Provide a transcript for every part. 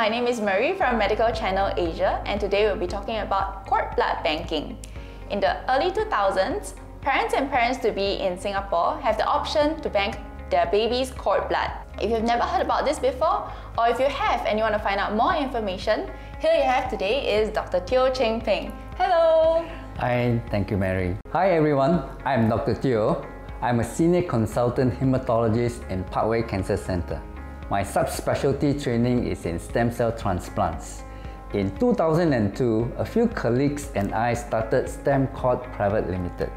My name is Marie from Medical Channel Asia, and today we'll be talking about cord blood banking. In the early 2000s, parents and parents-to-be in Singapore have the option to bank their baby's cord blood. If you've never heard about this before, or if you have and you want to find out more information, here you have today is Dr. Teo Cheng Peng. Hello! Hi, thank you, Mary. Hi everyone, I'm Dr. Teo. I'm a senior consultant hematologist in Parkway Cancer Centre. My subspecialty training is in stem cell transplants. In 2002, a few colleagues and I started Stemcord Private Limited.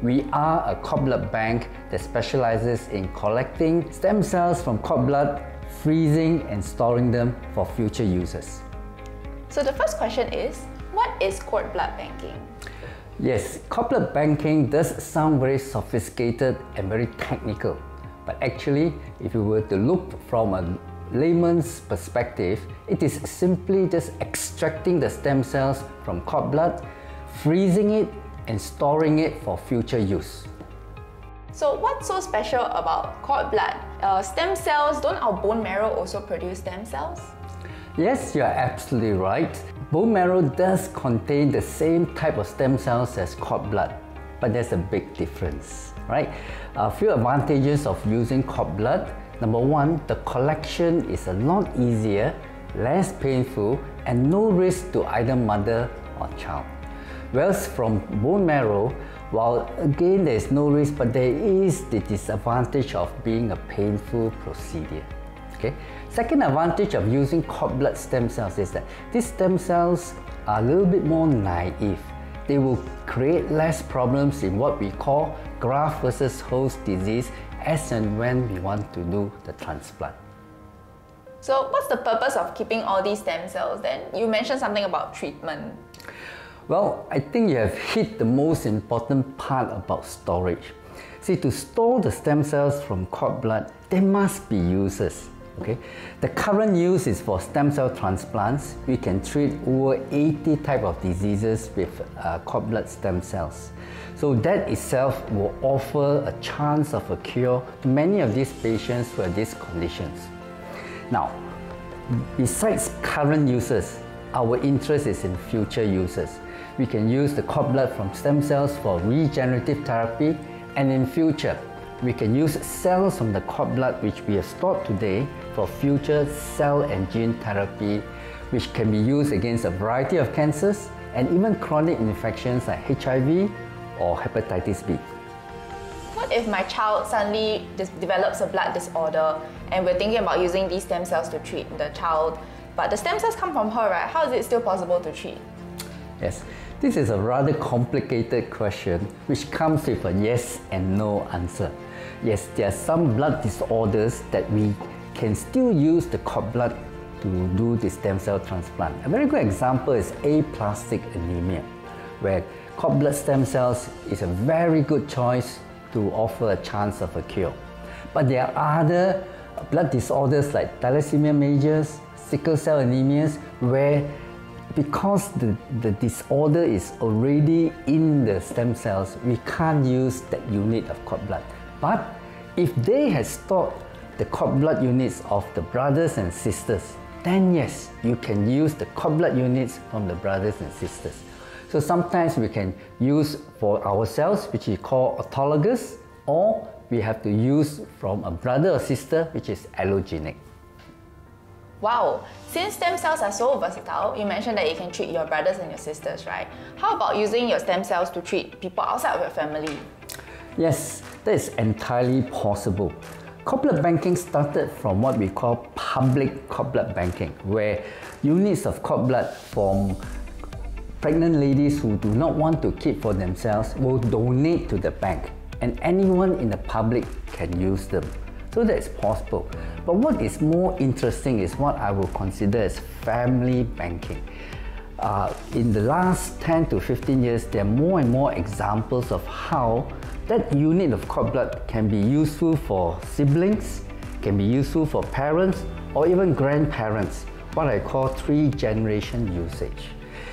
We are a cord blood bank that specializes in collecting stem cells from cord blood, freezing and storing them for future uses. So the first question is, what is cord blood banking? Yes, cord blood banking does sound very sophisticated and very technical. But actually, if you were to look from a layman's perspective, it is simply just extracting the stem cells from cord blood, freezing it, and storing it for future use. So what's so special about cord blood? Stem cells, don't our bone marrow also produce stem cells? Yes, you're absolutely right. Bone marrow does contain the same type of stem cells as cord blood, but there's a big difference, right? A few advantages of using cord blood. Number one, the collection is a lot easier, less painful, and no risk to either mother or child. Whereas from bone marrow, while again there is no risk, but there is the disadvantage of being a painful procedure. Okay? Second advantage of using cord blood stem cells is that these stem cells are a little bit more naive. They will create less problems in what we call graft versus host disease as and when we want to do the transplant. So what's the purpose of keeping all these stem cells then? You mentioned something about treatment. Well, I think you have hit the most important part about storage. See, to store the stem cells from cord blood, there must be uses. Okay? The current use is for stem cell transplants. We can treat over 80 types of diseases with cord blood stem cells. So that itself will offer a chance of a cure to many of these patients who have these conditions. Now, besides current uses, our interest is in future uses. We can use the cord blood from stem cells for regenerative therapy, and in future, we can use cells from the cord blood which we have stored today for future cell and gene therapy, which can be used against a variety of cancers and even chronic infections like HIV or hepatitis B. What if my child suddenly develops a blood disorder and we're thinking about using these stem cells to treat the child, but the stem cells come from her, right? How is it still possible to treat? Yes. This is a rather complicated question which comes with a yes and no answer. Yes, there are some blood disorders that we can still use the cord blood to do the stem cell transplant. A very good example is aplastic anemia, where cord blood stem cells is a very good choice to offer a chance of a cure. But there are other blood disorders like thalassemia major, sickle cell anemias, where because the disorder is already in the stem cells, we can't use that unit of cord blood. But if they had stored the cord blood units of the brothers and sisters, then yes, you can use the cord blood units from the brothers and sisters. So sometimes we can use for ourselves, which we call autologous, or we have to use from a brother or sister, which is allogeneic. Wow, since stem cells are so versatile, you mentioned that you can treat your brothers and your sisters, right? How about using your stem cells to treat people outside of your family? Yes, that is entirely possible. Cord blood banking started from what we call public cord blood banking, where units of cord blood from pregnant ladies who do not want to keep for themselves will donate to the bank, and anyone in the public can use them. So that is possible. But what is more interesting is what I will consider as family banking. In the last 10 to 15 years, there are more and more examples of how that unit of cord blood can be useful for siblings, can be useful for parents, or even grandparents, what I call three-generation usage.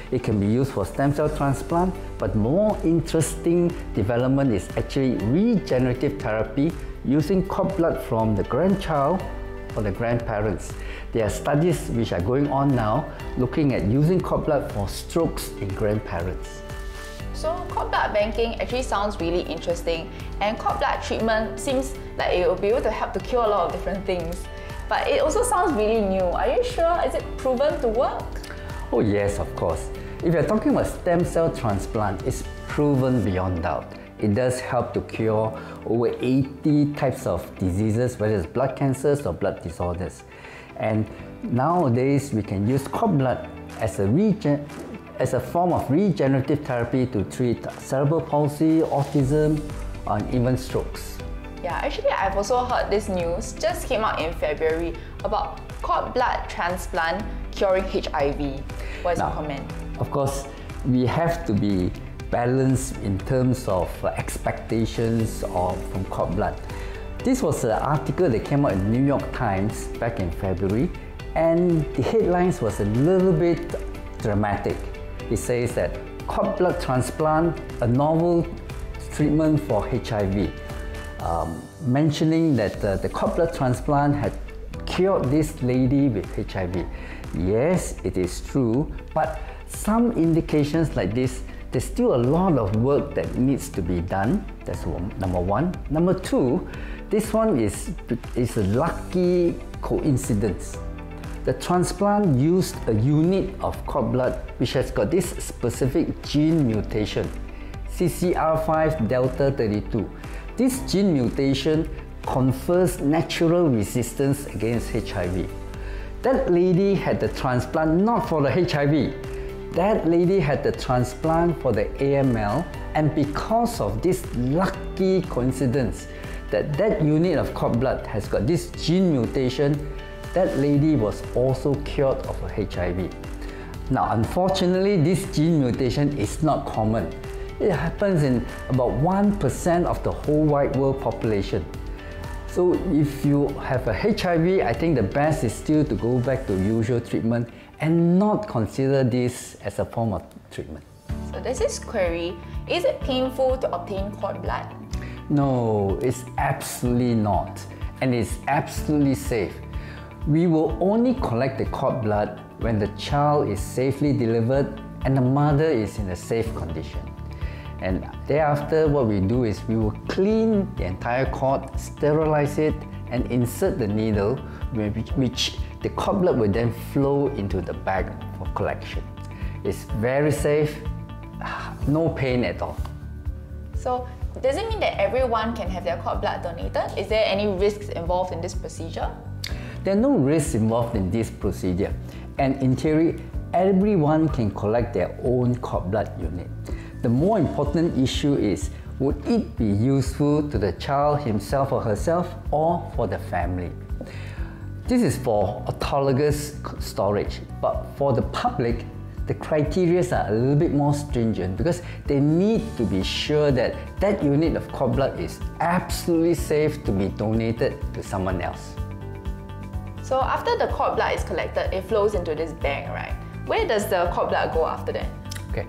It can be used for stem cell transplant, but more interesting development is actually regenerative therapy, using cord blood from the grandchild for the grandparents. There are studies which are going on now looking at using cord blood for strokes in grandparents. So cord blood banking actually sounds really interesting, and cord blood treatment seems like it will be able to help to cure a lot of different things. But it also sounds really new. Are you sure? Is it proven to work? Oh yes, of course. If you're talking about stem cell transplant, it's proven beyond doubt. It does help to cure over 80 types of diseases, whether it's blood cancers or blood disorders. And nowadays, we can use cord blood as a form of regenerative therapy to treat cerebral palsy, autism, and even strokes. Yeah, actually I've also heard this news, just came out in February, about cord blood transplant curing HIV. What is your comment? Of course, we have to be balanced in terms of expectations from cord blood. This was an article that came out in New York Times back in February, and the headlines was a little bit dramatic. It says that cord blood transplant, a novel treatment for HIV, mentioning that the cord blood transplant had cured this lady with HIV. Yes, it is true, but some indications like this, there's still a lot of work that needs to be done. That's number one. Number two, this one is a lucky coincidence. The transplant used a unit of cord blood which has got this specific gene mutation, CCR5 delta 32. This gene mutation confers natural resistance against HIV. That lady had the transplant not for the HIV. That lady had the transplant for the AML, and because of this lucky coincidence that that unit of cord blood has got this gene mutation, that lady was also cured of HIV. Now, unfortunately, this gene mutation is not common. It happens in about 1% of the whole wide world population. So if you have a HIV, I think the best is still to go back to usual treatment and not consider this as a form of treatment. So there's this query, is it painful to obtain cord blood? No, it's absolutely not. And it's absolutely safe. We will only collect the cord blood when the child is safely delivered and the mother is in a safe condition. And thereafter, what we do is we will clean the entire cord, sterilize it, and insert the needle, which the cord blood will then flow into the bag for collection. It's very safe, no pain at all. So, does it mean that everyone can have their cord blood donated? Is there any risks involved in this procedure? There are no risks involved in this procedure. And in theory, everyone can collect their own cord blood unit. The more important issue is, would it be useful to the child himself or herself, or for the family? This is for autologous storage, but for the public, the criteria are a little bit more stringent because they need to be sure that that unit of cord blood is absolutely safe to be donated to someone else. So after the cord blood is collected, it flows into this bank, right? Where does the cord blood go after that? Okay.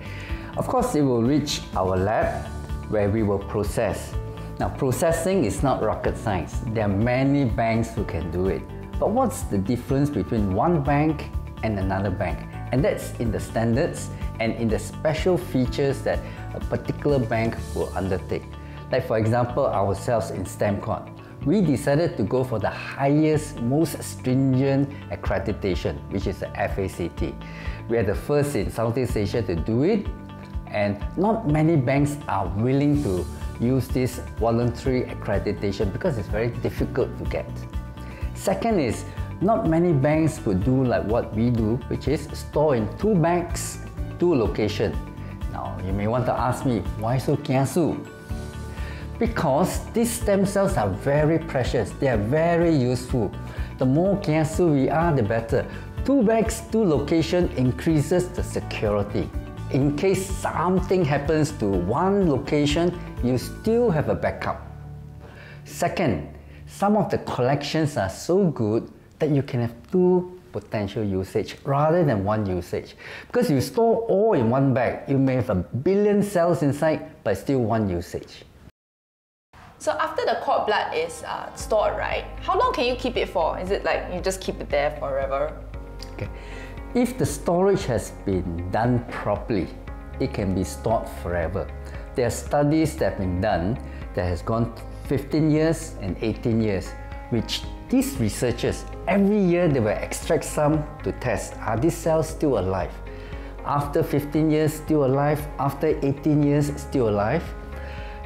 Of course, it will reach our lab where we will process. Now, processing is not rocket science. There are many banks who can do it. But what's the difference between one bank and another bank? And that's in the standards and in the special features that a particular bank will undertake. Like for example, ourselves in Stemcord, we decided to go for the highest, most stringent accreditation, which is the FACT. We are the first in Southeast Asia to do it. And not many banks are willing to use this voluntary accreditation because it's very difficult to get. Second is, not many banks would do like what we do, which is store in two bags, two locations. Now, you may want to ask me, why so kiasu? Because these stem cells are very precious, they are very useful. The more kiasu we are, the better. Two bags, two locations increases the security. In case something happens to one location, you still have a backup. Second, some of the collections are so good that you can have two potential usage rather than one usage. Because you store all in one bag, you may have a billion cells inside, but still one usage. So after the cord blood is stored, right, how long can you keep it for? Is it like you just keep it there forever? Okay. If the storage has been done properly, it can be stored forever. There are studies that have been done that has gone 15 years and 18 years, which these researchers, every year they will extract some to test, are these cells still alive? After 15 years, still alive. After 18 years, still alive.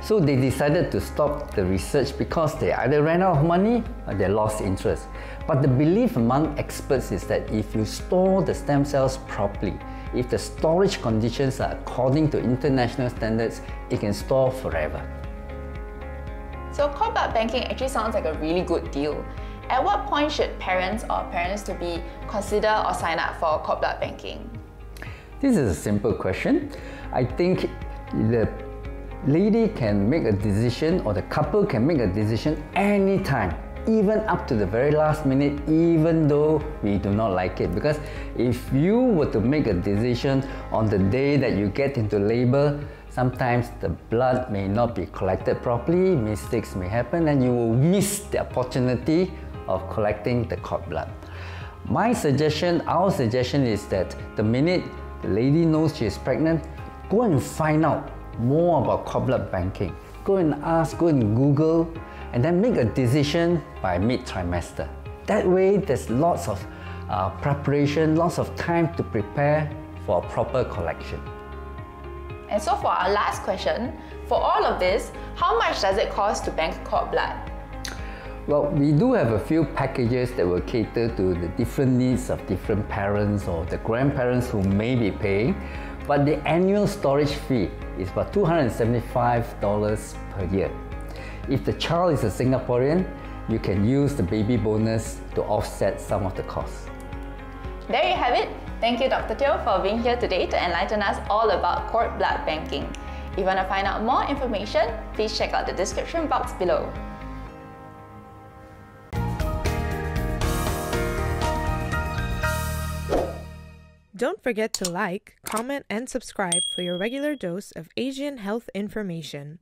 So they decided to stop the research because they either ran out of money or they lost interest. But the belief among experts is that if you store the stem cells properly, if the storage conditions are according to international standards, it can store forever. So cord blood banking actually sounds like a really good deal. At what point should parents or parents-to-be consider or sign up for cord blood banking? This is a simple question. I think the lady can make a decision, or the couple can make a decision anytime, even up to the very last minute, even though we do not like it. Because if you were to make a decision on the day that you get into labor, sometimes the blood may not be collected properly, mistakes may happen, and you will miss the opportunity of collecting the cord blood. My suggestion, our suggestion is that the minute the lady knows she is pregnant, go and find out more about cord blood banking. Go and ask, go and Google, and then make a decision by mid-trimester. That way, there's lots of preparation, lots of time to prepare for a proper collection. And so for our last question, for all of this, how much does it cost to bank cord blood? Well, we do have a few packages that will cater to the different needs of different parents or the grandparents who may be paying, but the annual storage fee is about $275 per year. If the child is a Singaporean, you can use the baby bonus to offset some of the costs. There you have it. Thank you, Dr. Teo, for being here today to enlighten us all about cord blood banking. If you want to find out more information, please check out the description box below. Don't forget to like, comment, and subscribe for your regular dose of Asian health information.